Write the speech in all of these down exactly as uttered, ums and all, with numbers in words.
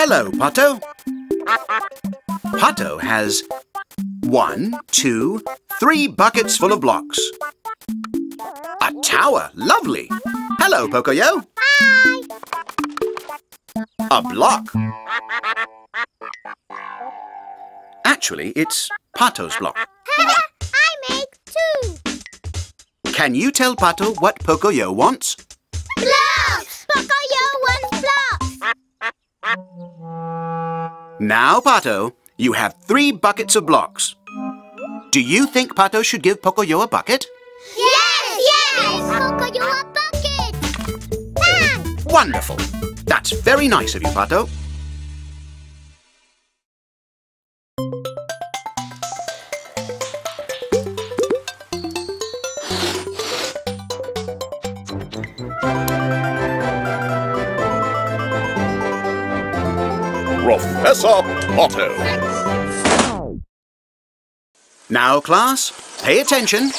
Hello, Pato. Pato has one, two, three buckets full of blocks. A tower, lovely. Hello, Pocoyo. Hi. A block. Actually, it's Pato's block. I make two. Can you tell Pato what Pocoyo wants? Blocks! Pocoyo wants blocks. Now, Pato, you have three buckets of blocks. Do you think Pato should give Pocoyo a bucket? Yes, yes! Pocoyo a bucket! Thanks! Wonderful! That's very nice of you, Pato. Professor Pato. Now, class, pay attention.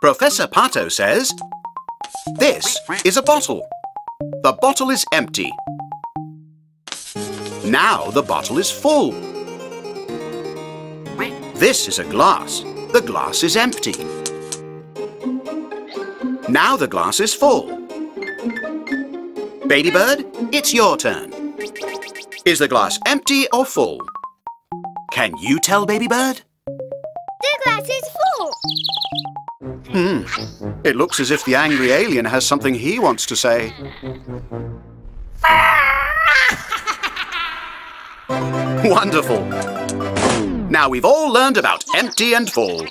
Professor Pato says, this is a bottle. The bottle is empty. Now the bottle is full. This is a glass. The glass is empty. Now the glass is full. Baby Bird, it's your turn. Is the glass empty or full? Can you tell, Baby Bird? The glass is full. Hmm. It looks as if the angry alien has something he wants to say. Wonderful. Now we've all learned about empty and full.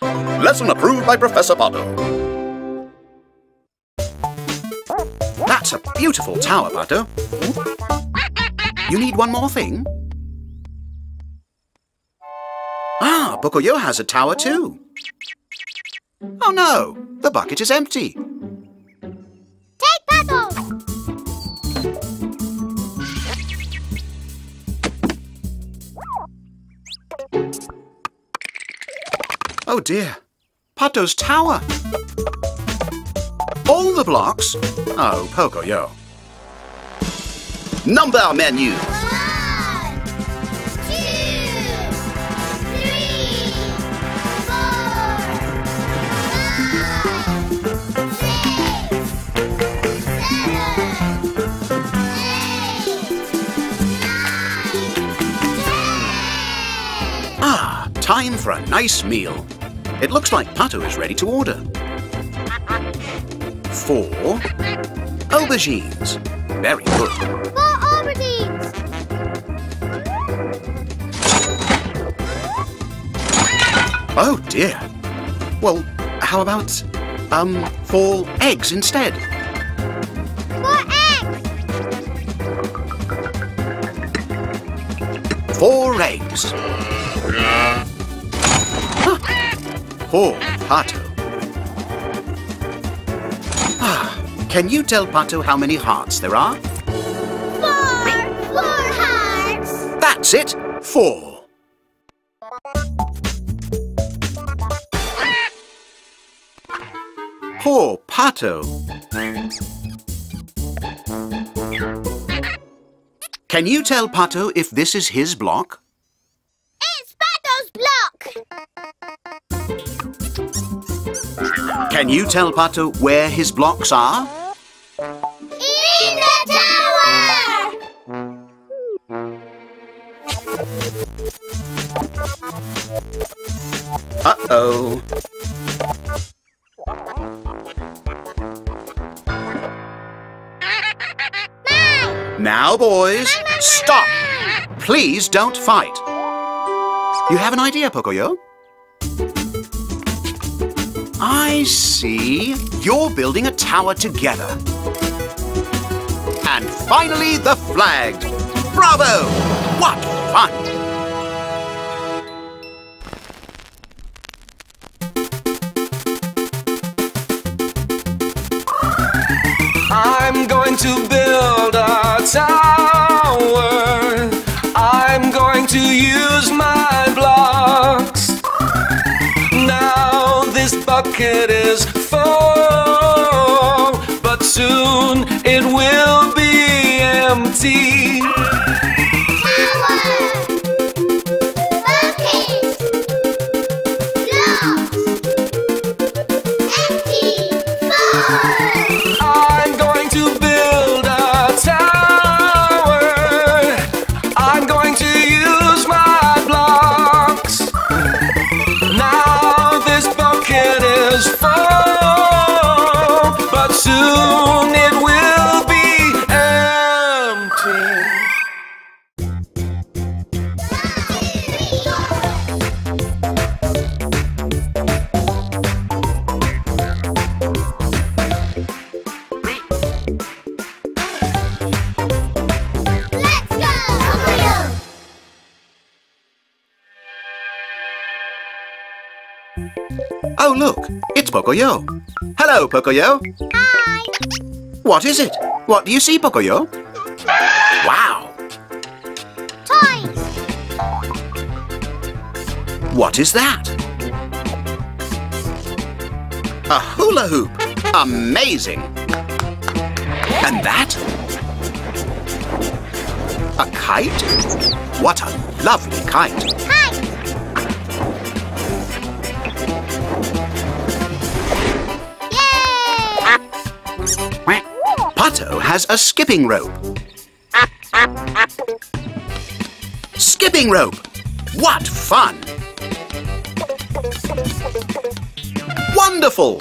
Lesson approved by Professor Pardo. That's a beautiful tower, Pardo. You need one more thing. Ah, Pocoyo has a tower too. Oh no, the bucket is empty. Take Pato! Oh dear, Pato's tower. All the blocks? Oh, Pocoyo. Number menu. One, two, three, four, five, six, seven, eight, nine, ten. Ah, time for a nice meal. It looks like Pato is ready to order. Four aubergines. Very good. Oh dear. Well, how about, um, four eggs instead? Four eggs! Four eggs. Ah, poor Pato. Ah, can you tell Pato how many hearts there are? Four! Four hearts! That's it! Four. Poor Pato. Can you tell Pato if this is his block? It's Pato's block. Can you tell Pato where his blocks are? In the tower! Uh-oh. Now, boys, stop! Please don't fight. You have an idea, Pocoyo? I see. You're building a tower together. And finally, the flag. Bravo! What fun! I'm going to build a tower. I'm going to use my block. think it is full, but soon it will be empty. Soon it will be empty. Let's go, Pocoyo. Oh, look, it's Pocoyo. Hello, Pocoyo. Hi. What is it? What do you see, Pocoyo? Wow. Toys. What is that? A hula hoop. Amazing. And that? A kite? What a lovely kite. Kite. Pato has a skipping rope. Skipping rope! What fun! Wonderful!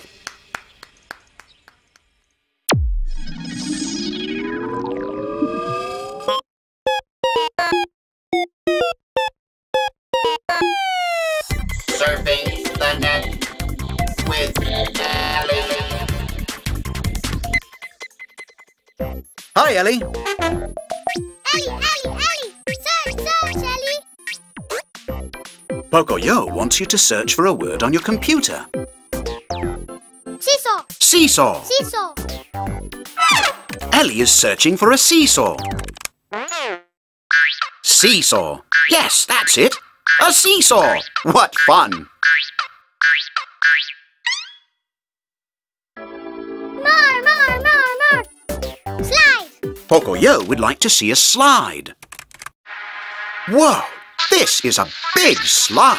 Surfing the net with Ellie. Hi, Ellie. Ellie, Ellie, Ellie. Search, search, Ellie. Pocoyo wants you to search for a word on your computer. Seesaw. Seesaw. Seesaw. Ellie is searching for a seesaw. Seesaw. Yes, that's it. A seesaw. What fun. Pocoyo would like to see a slide. Whoa! This is a big slide.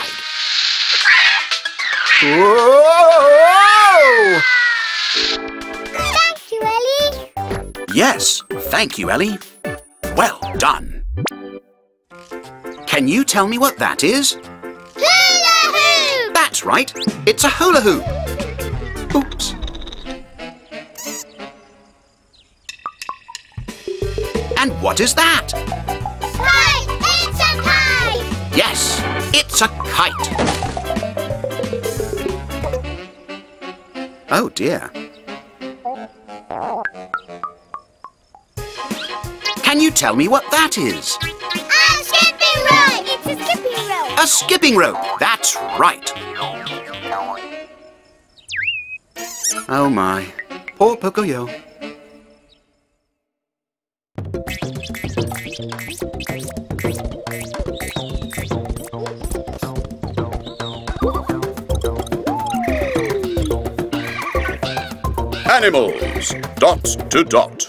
Whoa! Thank you, Ellie. Yes, thank you, Ellie. Well done. Can you tell me what that is? Hula hoop! That's right. It's a hula hoop. Oops. And what is that? Kite! It's a kite! Yes, it's a kite. Oh dear. Can you tell me what that is? A skipping rope! It's a skipping rope. A skipping rope, that's right. Oh my, poor Pocoyo. Animals, dot to dot.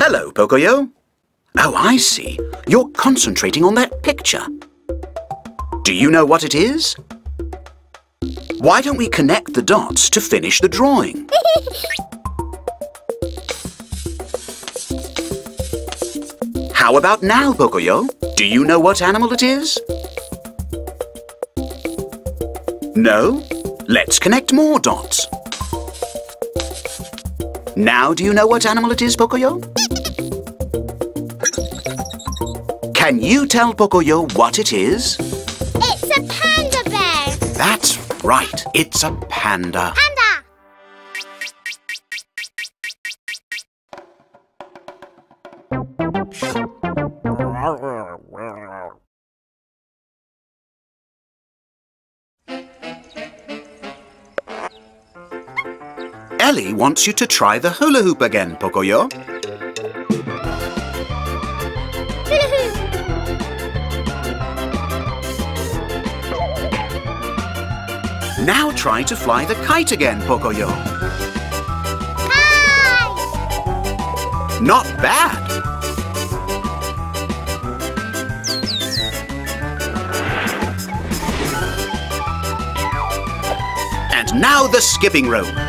Hello, Pocoyo. Oh, I see. You're concentrating on that picture. Do you know what it is? Why don't we connect the dots to finish the drawing? How about now, Pocoyo? Do you know what animal it is? No? Let's connect more dots. Now do you know what animal it is, Pocoyo? Can you tell Pocoyo what it is? It's a panda bear. That's right, it's a panda. Ellie wants you to try the hula hoop again, Pocoyo. Hula hoop. Now try to fly the kite again, Pocoyo. Kite! Not bad. And now the skipping rope. Skipping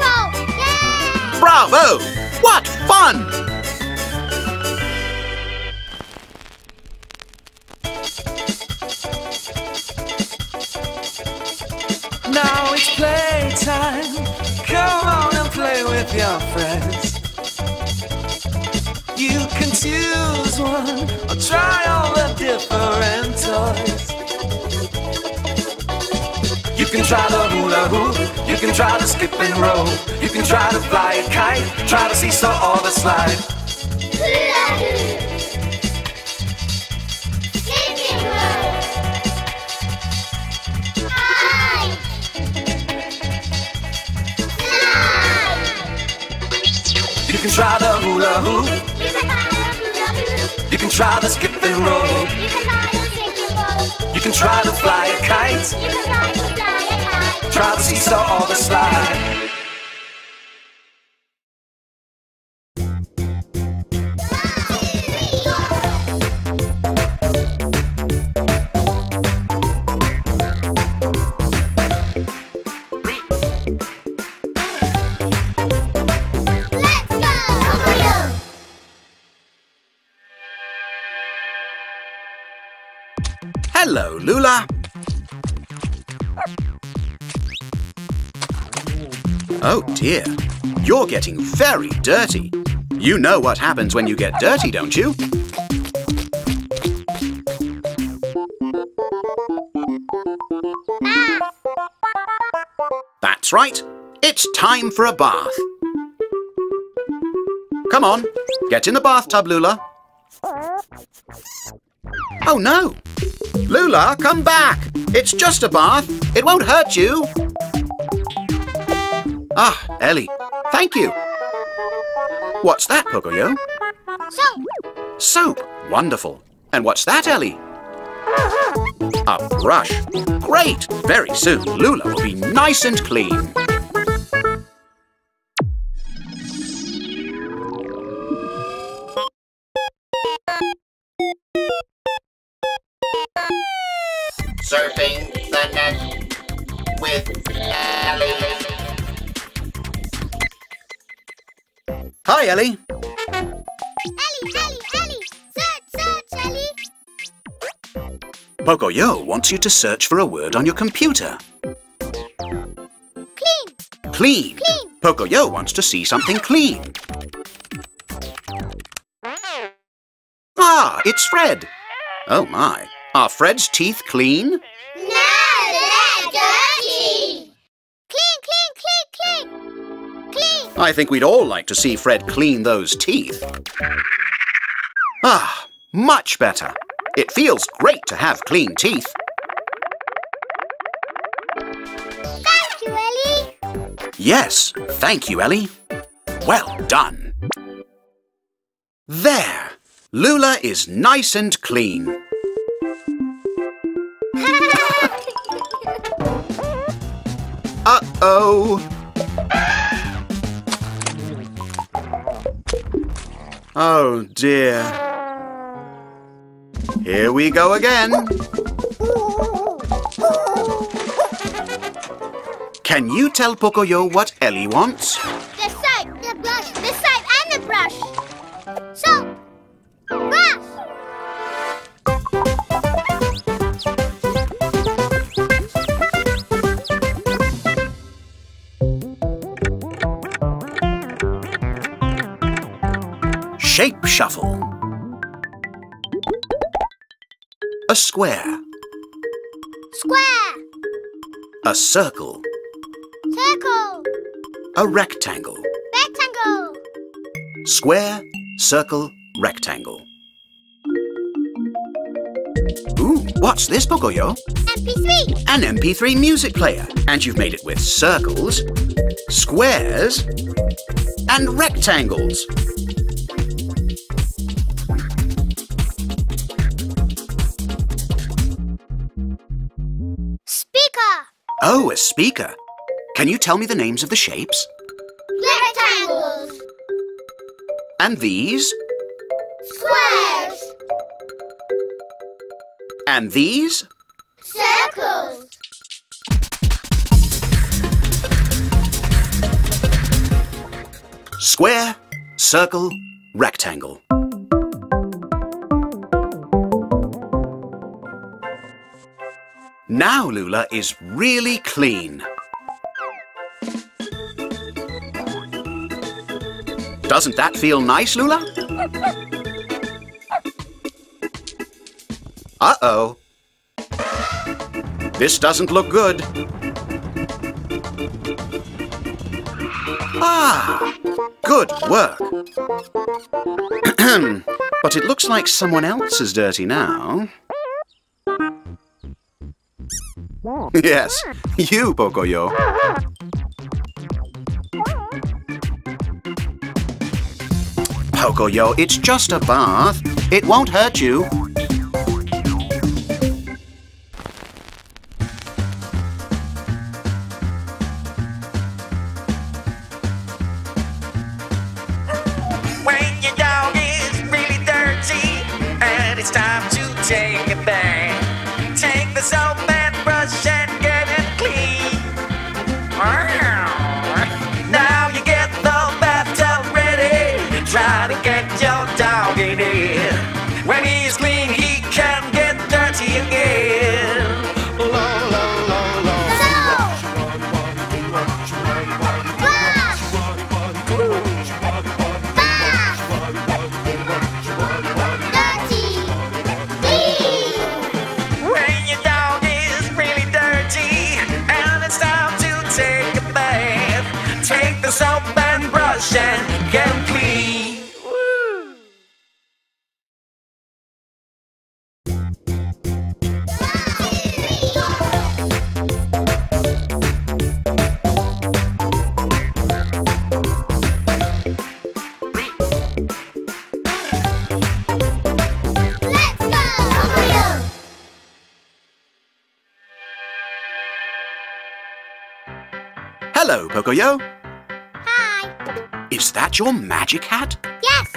rope! Yay! Bravo! What fun! Now it's playtime. Come on and play with your friends. You can choose one or try all the different toys. You can try the hula hoop. You can try the skip and roll. You can try to fly a kite. Try the seesaw or the slide. Hula hoop. Skip and roll. Kite. Slide. You can try the hula hoop. You can try the hula hoop. You can try the skip and roll. You can try the skip and roll. You can try to fly a kite. You can try to fly. Try the seesaw or the slide. Hello, Loula. Oh dear, you're getting very dirty. You know what happens when you get dirty, don't you? Bath. That's right, it's time for a bath. Come on, get in the bathtub, Loula. Oh no! Loula, come back! It's just a bath, it won't hurt you. Ah, Ellie, thank you. What's that, Pocoyo? Soap. Soap, wonderful. And what's that, Ellie? A brush. Great. Very soon, Loula will be nice and clean. Surfing the net with Ellie. Hi, Ellie. Ellie, Ellie, Ellie! Search, search, Ellie! Pocoyo wants you to search for a word on your computer. Clean! Clean! Clean. Pocoyo wants to see something clean. Ah, it's Fred! Oh my, are Fred's teeth clean? No, they're dirty! Clean, clean, clean, clean! I think we'd all like to see Fred clean those teeth. Ah, much better. It feels great to have clean teeth. Thank you, Ellie. Yes, thank you, Ellie. Well done. There. Loula is nice and clean. Uh-oh. Oh dear. Here we go again. Can you tell Pocoyo what Ellie wants? The soap, the brush, the soap and the brush. Soap, shape shuffle. A square. Square. A circle. Circle. A rectangle. Rectangle. Square, circle, rectangle. Ooh, what's this, Pocoyo? M P three. An M P three music player. And you've made it with circles, squares, and rectangles. speaker. Oh, a speaker. Can you tell me the names of the shapes? Rectangles. And these? Squares. And these? Circles. Square, circle, rectangle. Now Loula is really clean. Doesn't that feel nice, Loula? Uh-oh. This doesn't look good. Ah, good work. But it looks like someone else is dirty now. Yes, you, Pocoyo. Pocoyo, it's just a bath. It won't hurt you. Hello, Pocoyo. Hi. Is that your magic hat? Yes.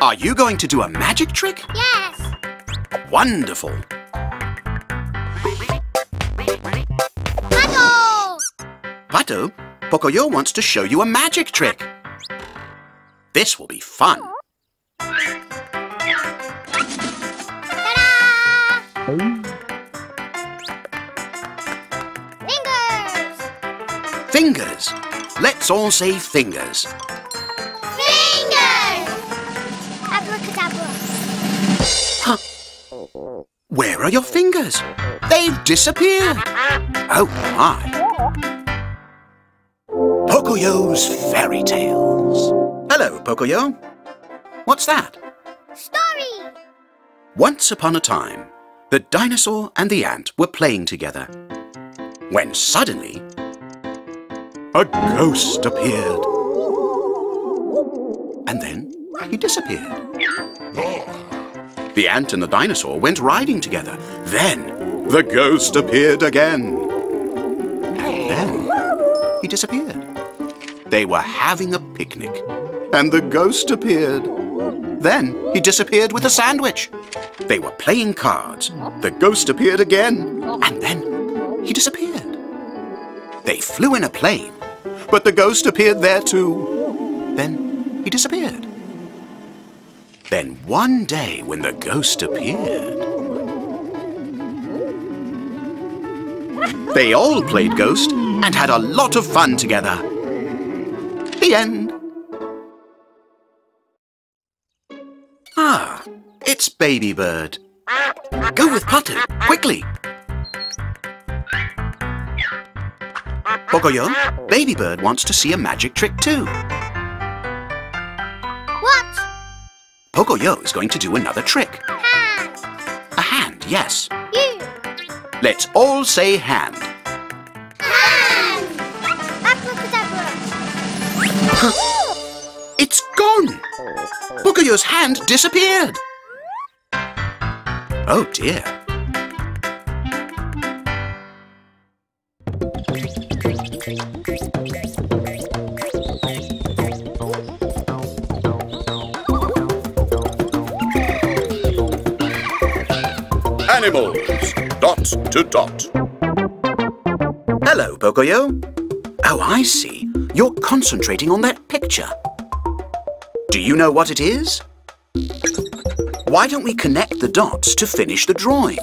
Are you going to do a magic trick? Yes. Wonderful. Pato! Pato, Pocoyo wants to show you a magic trick. This will be fun. Ta-da! Fingers. Let's all say fingers. Fingers! Abracadabra. Huh. Where are your fingers? They've disappeared. Oh, my. Pocoyo's fairy tales. Hello, Pocoyo. What's that? Story. Once upon a time, the dinosaur and the ant were playing together. When suddenly, a ghost appeared. And then he disappeared. The ant and the dinosaur went riding together. Then the ghost appeared again. And then he disappeared. They were having a picnic. And the ghost appeared. Then he disappeared with a sandwich. They were playing cards. The ghost appeared again. And then he disappeared. They flew in a plane. But the ghost appeared there too. Then he disappeared. Then one day when the ghost appeared, they all played ghost and had a lot of fun together. The end. Ah, it's Baby Bird. Go with Pato, quickly. Pocoyo, Baby Bird wants to see a magic trick too. What? Pocoyo is going to do another trick. Hand. A hand, yes. You. Let's all say hand. Hand! Huh. It's gone! Pocoyo's hand disappeared! Oh dear. animals, dot to dot. Hello, Pocoyo. Oh, I see. You're concentrating on that picture. Do you know what it is? Why don't we connect the dots to finish the drawing?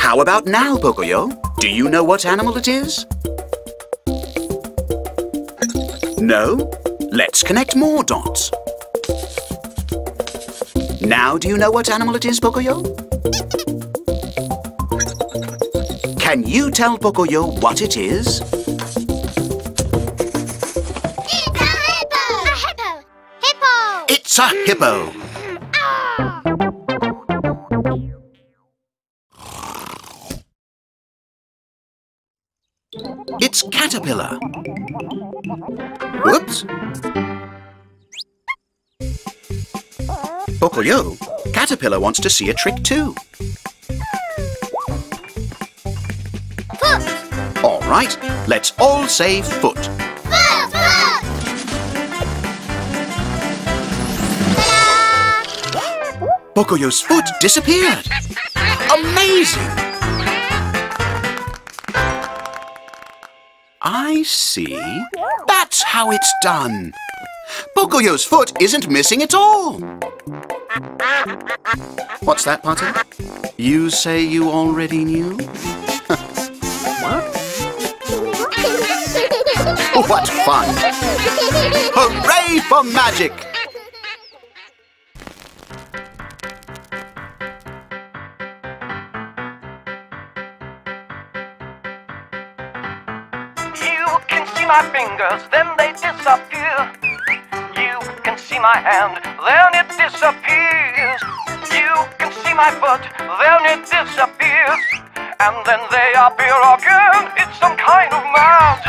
How about now, Pocoyo? Do you know what animal it is? No? Let's connect more dots. Now do you know what animal it is, Pocoyo? Can you tell Pocoyo what it is? It's a hippo. It's caterpillar. Whoops. Pocoyo, caterpillar wants to see a trick too. Foot. All right, let's all say foot. Foot, foot. Pocoyo's foot disappeared! Amazing! I see. That's how it's done. Pocoyo's foot isn't missing at all. What's that, Pato? You say you already knew? What? What fun! Hooray for magic! My fingers, then they disappear. You can see my hand, then it disappears. You can see my foot, then it disappears. And then they appear again. It's some kind of magic.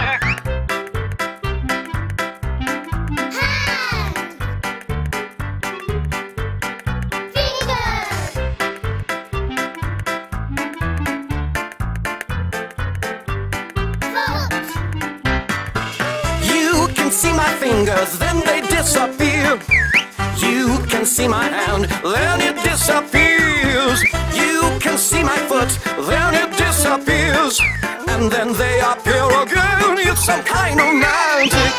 Then they disappear. You can see my hand, then it disappears. You can see my foot, then it disappears. And then they appear again. It's some kind of magic.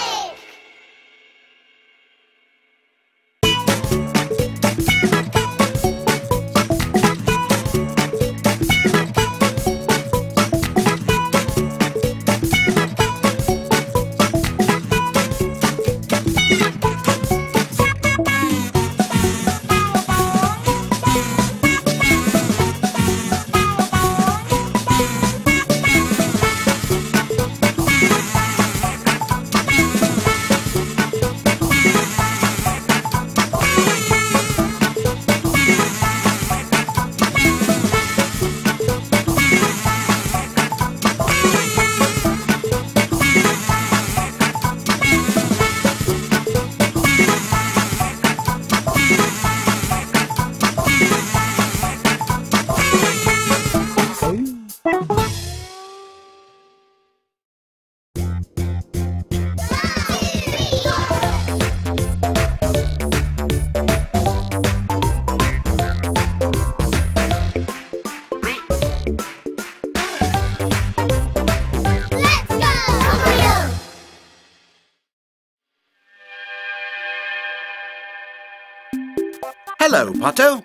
Hello, Pato.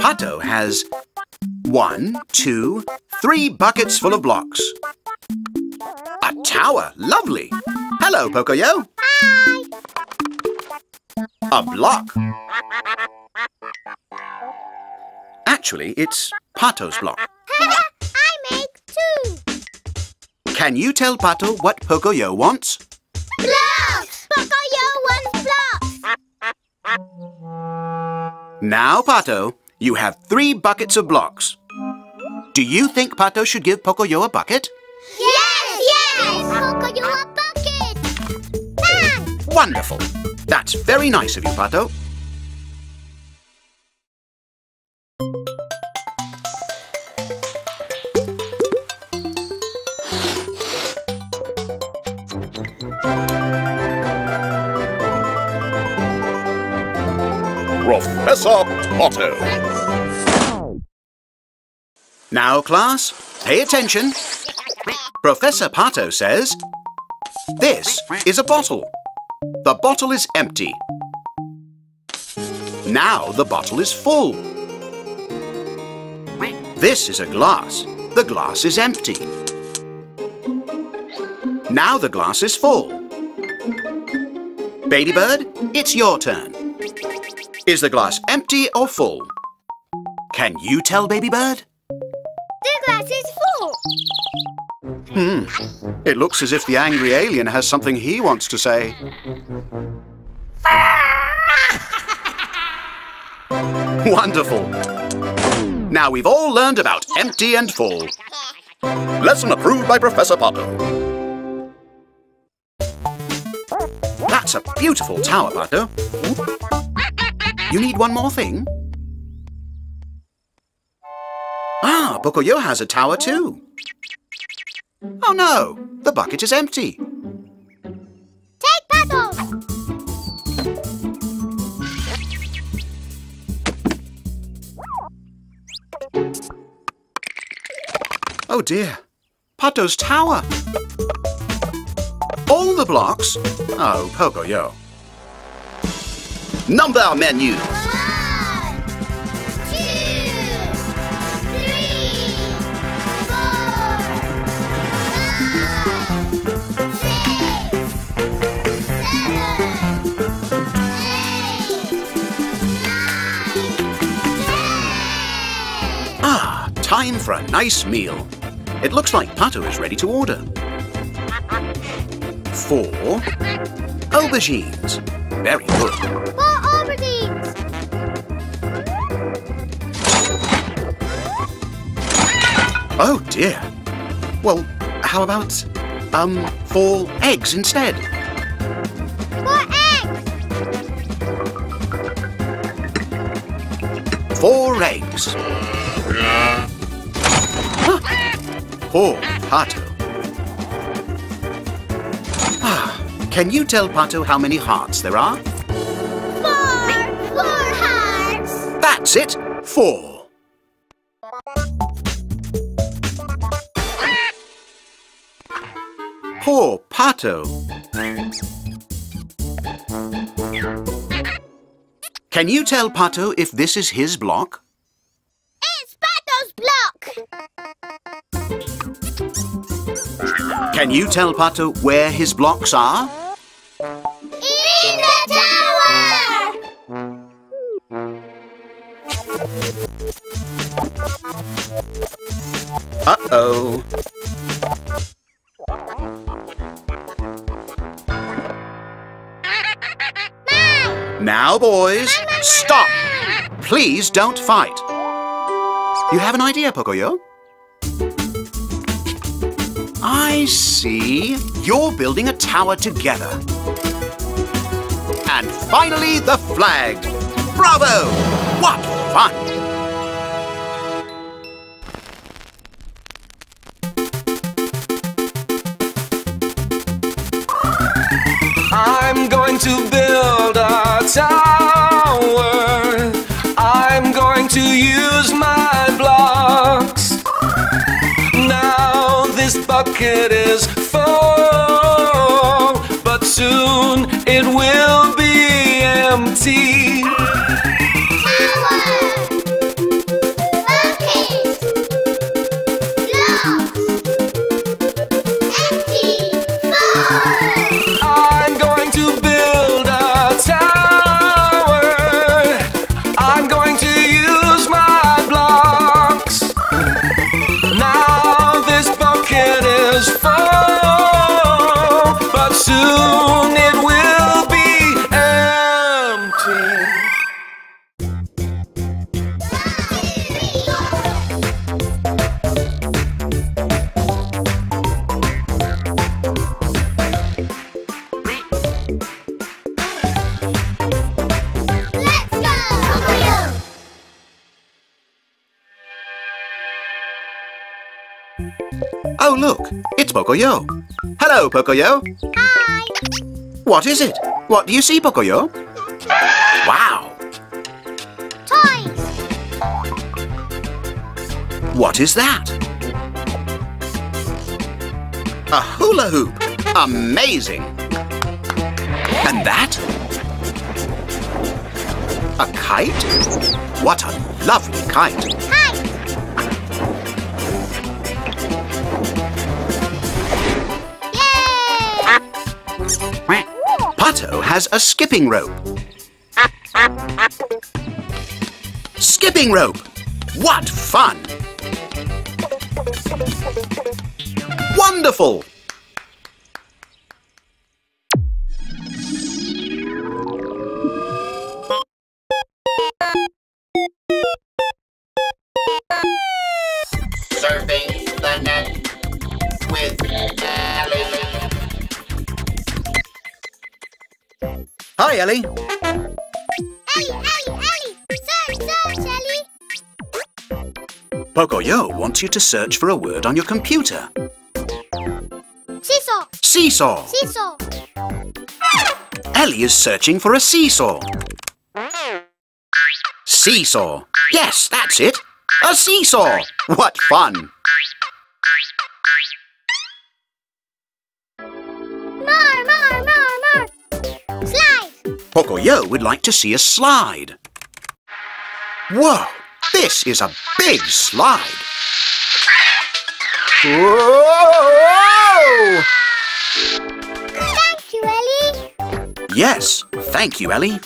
Pato has one, two, three buckets full of blocks. A tower, lovely. Hello, Pocoyo. Hi. A block. Actually, it's Pato's block. I make two. Can you tell Pato what Pocoyo wants? Blocks. Pocoyo wants blocks. Now, Pato, you have three buckets of blocks. Do you think Pato should give Pocoyo a bucket? Yes! Yes! Pocoyo a bucket! Ah! Wonderful! That's very nice of you, Pato. Professor Pato. Now, class, pay attention. Professor Pato says, this is a bottle. The bottle is empty. Now the bottle is full. This is a glass. The glass is empty. Now the glass is full. Baby Bird, it's your turn. Is the glass empty or full? Can you tell, Baby Bird? The glass is full. Hmm. It looks as if the angry alien has something he wants to say. Wonderful. Now we've all learned about empty and full. Lesson approved by Professor Pardo. That's a beautiful tower, Pato. You need one more thing. Ah, Pocoyo has a tower too. Oh no, the bucket is empty. Take Pato! Oh dear, Pato's tower. All the blocks? Oh, Pocoyo. Number menu. Time for a nice meal. It looks like Pato is ready to order. Four aubergines. Very good. Four aubergines! Oh dear. Well, how about, um, four eggs instead? Four eggs! Four eggs. Poor Pato. Ah, can you tell Pato how many hearts there are? Four! Four hearts! That's it! Four! Poor Pato. Can you tell Pato if this is his block? It's Pato's block! Can you tell Pato where his blocks are? In the tower! Uh-oh. Now, boys, stop! Please don't fight. You have an idea, Pocoyo? I see. You're building a tower together. And finally, the flag. Bravo! What fun! I'm going to build a tower. I'm going to use my blocks. Now this bucket is full, but soon it will be empty. Tower! Bucket! Blocks! Empty! Full! I'm going to build a tower. I'm going to use my blocks. Now this bucket is full, but soon it will be empty. Let's go! Oh, look, it's Pocoyo. Hello, Pocoyo. Hi. What is it? What do you see, Pocoyo? Wow. What is that? A hula hoop. Amazing. And that? A kite? What a lovely kite. Hi. Yay! Pato has a skipping rope. Skipping rope! What fun! Wonderful! Surfing the net with Ellie. Hi, Ellie. Ellie, Ellie, Ellie! Search, search, Ellie! Pocoyo wants you to search for a word on your computer. Seesaw! Seesaw! Seesaw! Ellie is searching for a seesaw. Seesaw! Yes, that's it! A seesaw! What fun! More, more, more, more! Slide! Pocoyo would like to see a slide. Whoa! This is a big slide! Whoa! Thank you, Ellie! Yes, thank you, Ellie.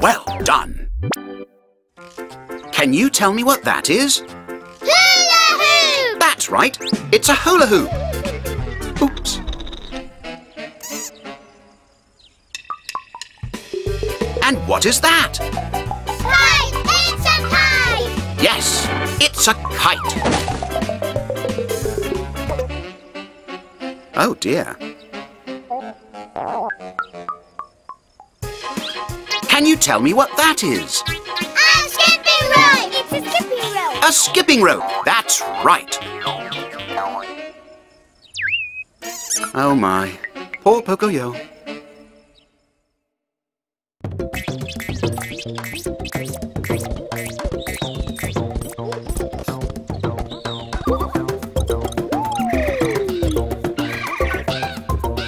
Well done! Can you tell me what that is? Hula hoop! That's right, it's a hula hoop. Oops. And what is that? Kite! It's a kite! Yes, it's a kite. Oh dear. Can you tell me what that is? A skipping rope, that's right. Oh my, poor Pocoyo.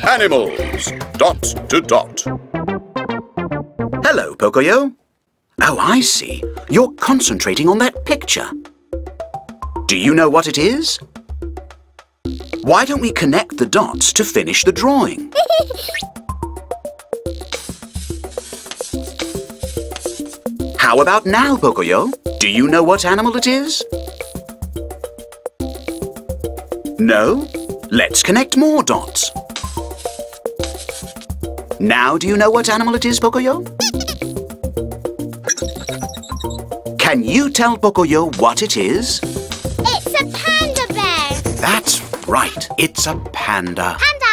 Animals, dot to dot. Hello, Pocoyo. Oh, I see. You're concentrating on that picture. Do you know what it is? Why don't we connect the dots to finish the drawing? How about now, Pocoyo? Do you know what animal it is? No? Let's connect more dots. Now do you know what animal it is, Pocoyo? Can you tell Pocoyo what it is? It's a panda bear. That's right. It's a panda. Panda.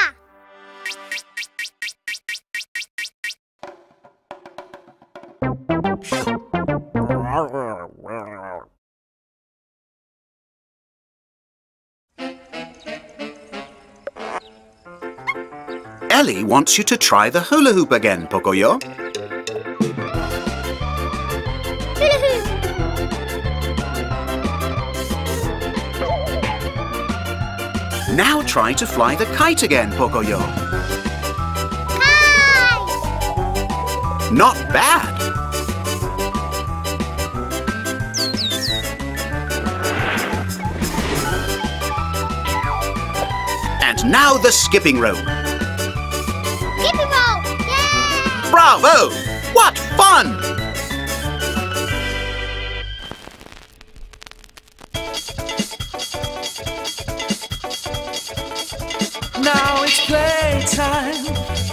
Ellie wants you to try the hula hoop again, Pocoyo. Now try to fly the kite again, Pocoyo. Kite! Not bad! And now the skipping rope. Skipping rope! Yay! Bravo! What fun! Now it's playtime.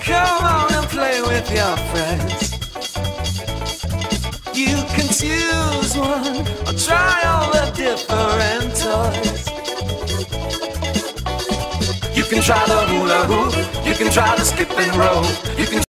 Come on and play with your friends. You can choose one or try all the different toys. You can try the hula hoop. You can try the skip and roll. You can.